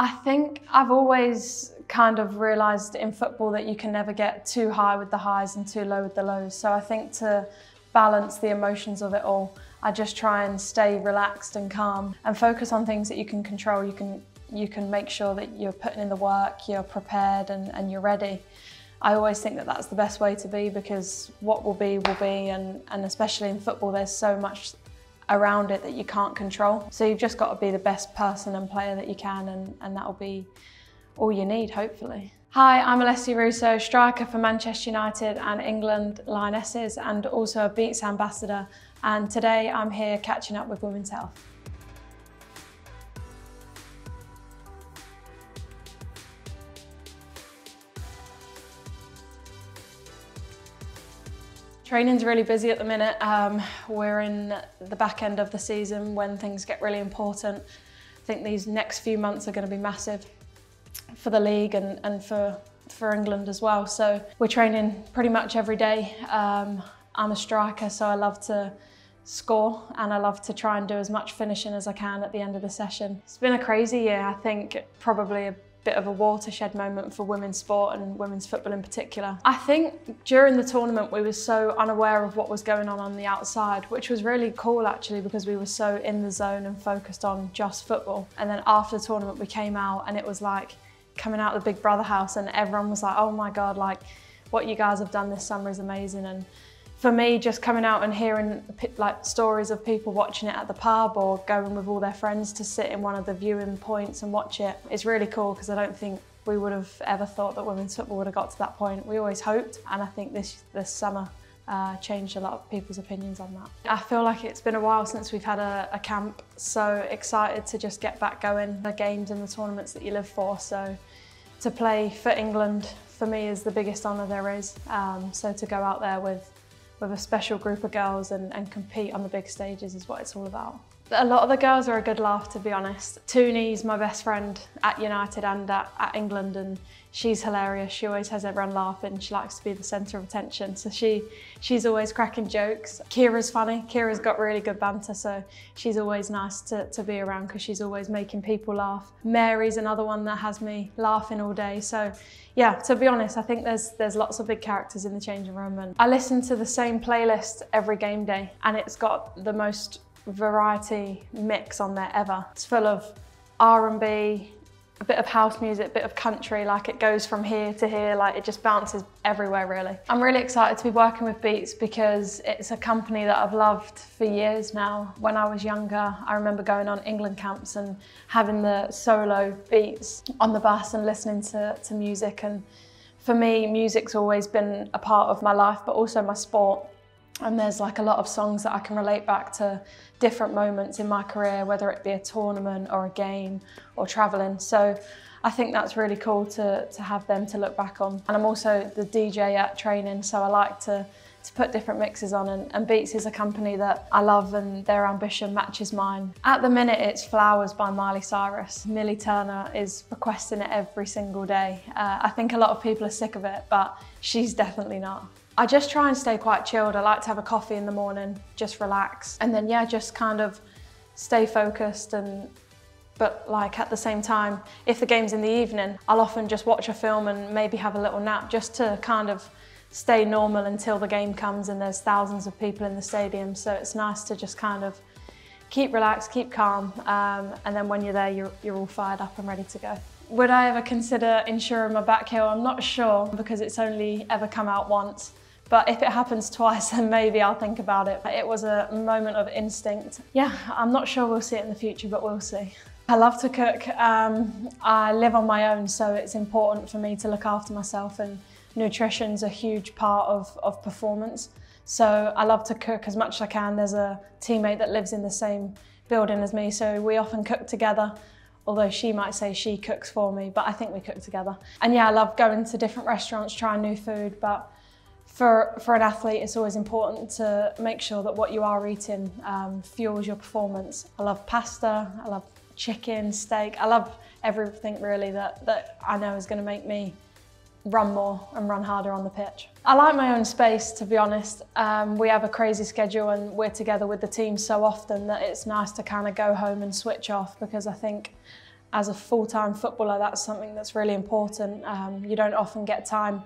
I think I've always kind of realised in football that you can never get too high with the highs and too low with the lows. So I think to balance the emotions of it all, I just try and stay relaxed and calm and focus on things that you can control. You can make sure that you're putting in the work, you're prepared and you're ready. I always think that that's the best way to be, because what will be, and especially in football, there's so much around it that you can't control. So you've just got to be the best person and player that you can, and that'll be all you need, hopefully. Hi, I'm Alessia Russo, striker for Manchester United and England Lionesses, and also a Beats ambassador. And today I'm here catching up with Women's Health. Training's really busy at the minute. We're in the back end of the season when things get really important. I think these next few months are going to be massive for the league and for England as well. So we're training pretty much every day. I'm a striker, so I love to score and I love to try and do as much finishing as I can at the end of the session. It's been a crazy year. I think probably a bit of a watershed moment for women's sport and women's football in particular. I think during the tournament we were so unaware of what was going on the outside, which was really cool actually, because we were so in the zone and focused on just football. And then after the tournament we came out and it was like coming out of the Big Brother house, and everyone was like, oh my God, like what you guys have done this summer is amazing. And for me, just coming out and hearing like stories of people watching it at the pub or going with all their friends to sit in one of the viewing points and watch it, it's really cool, because I don't think we would have ever thought that women's football would have got to that point. We always hoped, and I think this summer changed a lot of people's opinions on that. I feel like it's been a while since we've had a camp, so excited to just get back going. The games and the tournaments that you live for, so to play for England for me is the biggest honour there is, so to go out there with a special group of girls and compete on the big stages is what it's all about. A lot of the girls are a good laugh, to be honest. Tooney's my best friend at United and at England, and she's hilarious. She always has everyone laughing. She likes to be the centre of attention, so she's always cracking jokes. Kira's funny. Kira's got really good banter, so she's always nice to be around, because she's always making people laugh. Mary's another one that has me laughing all day. So yeah, to be honest, I think there's lots of big characters in the changing room, and I listen to the same playlist every game day, and it's got the most variety mix on there ever. It's full of R&B, a bit of house music, a bit of country, like it goes from here to here, like it just bounces everywhere really. I'm really excited to be working with Beats, because it's a company that I've loved for years now. When I was younger, I remember going on England camps and having the solo Beats on the bus and listening to music, and for me music's always been a part of my life but also my sport. And there's like a lot of songs that I can relate back to different moments in my career, whether it be a tournament or a game or traveling. So I think that's really cool to have them to look back on. And I'm also the DJ at training, so I like to put different mixes on, and Beats is a company that I love, and their ambition matches mine. At the minute it's Flowers by Miley Cyrus. Millie Turner is requesting it every single day. I think a lot of people are sick of it, but she's definitely not. I just try and stay quite chilled. I like to have a coffee in the morning, just relax. And then yeah, just kind of stay focused, but like at the same time, if the game's in the evening, I'll often just watch a film and maybe have a little nap, just to kind of stay normal until the game comes, and there's thousands of people in the stadium. So it's nice to just kind of keep relaxed, keep calm. And then when you're there, you're all fired up and ready to go. Would I ever consider insuring my back heel? I'm not sure, because it's only ever come out once. But if it happens twice, then maybe I'll think about it. It was a moment of instinct. Yeah, I'm not sure we'll see it in the future, but we'll see. I love to cook. I live on my own, so it's important for me to look after myself, and nutrition's a huge part of performance. So I love to cook as much as I can. There's a teammate that lives in the same building as me, so we often cook together. Although she might say she cooks for me, but I think we cook together. And yeah, I love going to different restaurants, trying new food, but for an athlete, it's always important to make sure that what you are eating fuels your performance. I love pasta, I love chicken, steak, I love everything really that I know is gonna make me run more and run harder on the pitch. I like my own space, to be honest. We have a crazy schedule and we're together with the team so often that it's nice to kind of go home and switch off, because I think as a full-time footballer, that's something that's really important. You don't often get time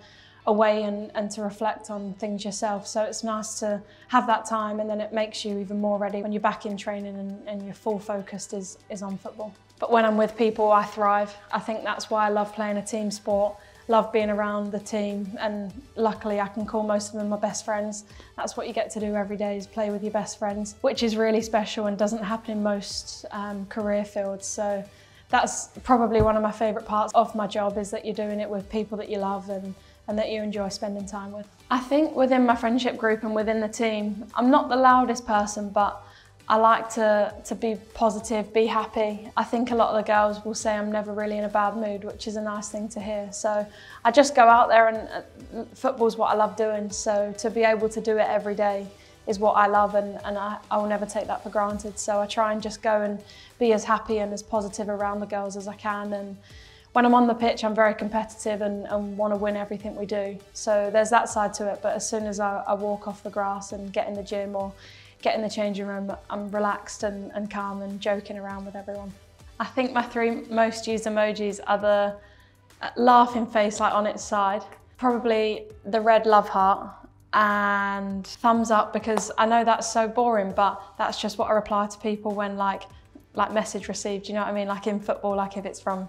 away and to reflect on things yourself. So it's nice to have that time, and then it makes you even more ready when you're back in training and your full focus is on football. But when I'm with people, I thrive. I think that's why I love playing a team sport, love being around the team, and luckily I can call most of them my best friends. That's what you get to do every day, is play with your best friends, which is really special and doesn't happen in most career fields. So that's probably one of my favourite parts of my job, is that you're doing it with people that you love and that you enjoy spending time with. I think within my friendship group and within the team, I'm not the loudest person, but I like to be positive, be happy. I think a lot of the girls will say I'm never really in a bad mood, which is a nice thing to hear. So I just go out there, and football's what I love doing, so to be able to do it every day is what I love, and I will never take that for granted. So I try and just go and be as happy and as positive around the girls as I can. And when I'm on the pitch, I'm very competitive and want to win everything we do. So there's that side to it, but as soon as I walk off the grass and get in the gym or get in the changing room, I'm relaxed and calm and joking around with everyone. I think my three most used emojis are the laughing face, like on its side, probably the red love heart, and thumbs up, because I know that's so boring, but that's just what I reply to people when like message received, you know what I mean? Like in football, like if it's from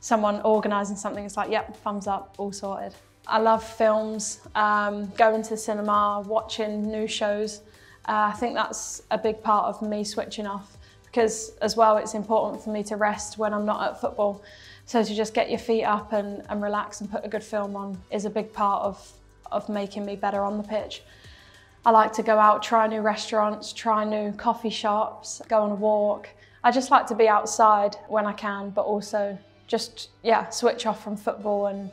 someone organising something, it's like, yep, thumbs up, all sorted. I love films, going to the cinema, watching new shows. I think that's a big part of me switching off, because as well, it's important for me to rest when I'm not at football. So to just get your feet up and relax and put a good film on is a big part of making me better on the pitch. I like to go out, try new restaurants, try new coffee shops, go on a walk. I just like to be outside when I can, but also just, yeah, switch off from football and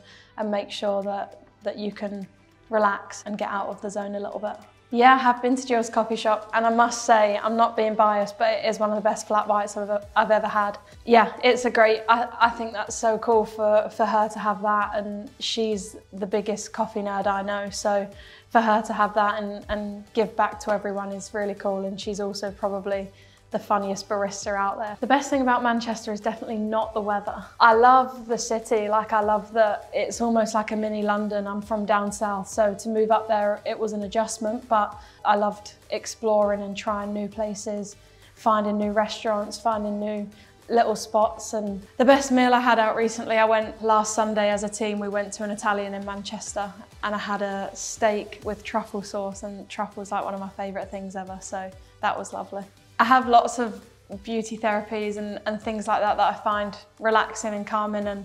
make sure that you can relax and get out of the zone a little bit. Yeah, I have been to Jill's coffee shop, and I must say, I'm not being biased, but it is one of the best flat whites I've ever had. Yeah, it's a great, I think that's so cool for her to have that, and she's the biggest coffee nerd I know, so for her to have that and give back to everyone is really cool, and she's also probably the funniest barista out there. The best thing about Manchester is definitely not the weather. I love the city, like I love that it's almost like a mini London. I'm from down south, so to move up there, it was an adjustment, but I loved exploring and trying new places, finding new restaurants, finding new little spots. And the best meal I had out recently, I went last Sunday as a team, we went to an Italian in Manchester, and I had a steak with truffle sauce, and truffle's like one of my favourite things ever, so that was lovely. I have lots of beauty therapies and things like that I find relaxing and calming, and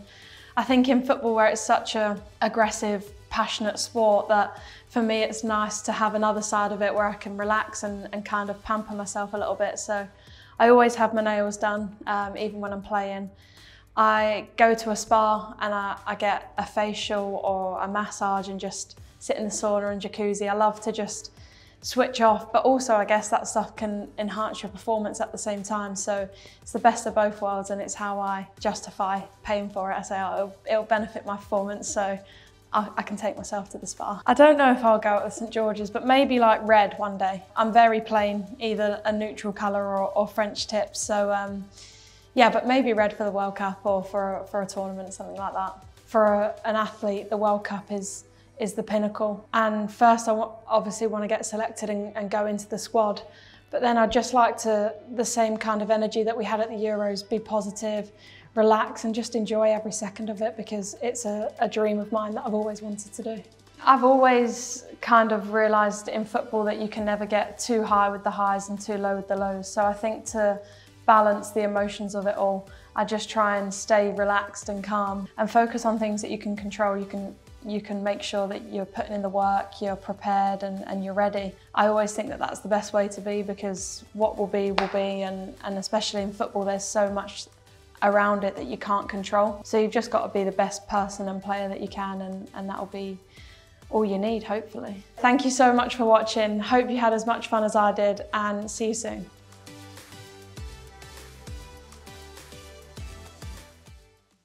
I think in football, where it's such an aggressive, passionate sport, that for me it's nice to have another side of it where I can relax and kind of pamper myself a little bit. So I always have my nails done, even when I'm playing. I go to a spa and I get a facial or a massage and just sit in the sauna and jacuzzi. I love to just switch off, but also I guess that stuff can enhance your performance at the same time, so it's the best of both worlds, and it's how I justify paying for it. I say, oh, it'll benefit my performance, so I can take myself to the spa. I don't know if I'll go out with St George's, but maybe like red one day. I'm very plain, either a neutral colour or French tips, so yeah, but maybe red for the World Cup or for a tournament, something like that. For an athlete, the World Cup is the pinnacle. And first I obviously want to get selected and go into the squad, but then I'd just like to, the same kind of energy that we had at the Euros, be positive, relax and just enjoy every second of it, because it's a dream of mine that I've always wanted to do. I've always kind of realised in football that you can never get too high with the highs and too low with the lows. So I think to balance the emotions of it all, I just try and stay relaxed and calm and focus on things that you can control. You can make sure that you're putting in the work, you're prepared and you're ready. I always think that that's the best way to be, because what will be, and especially in football, there's so much around it that you can't control. So you've just got to be the best person and player that you can, and that'll be all you need, hopefully. Thank you so much for watching. Hope you had as much fun as I did, and see you soon.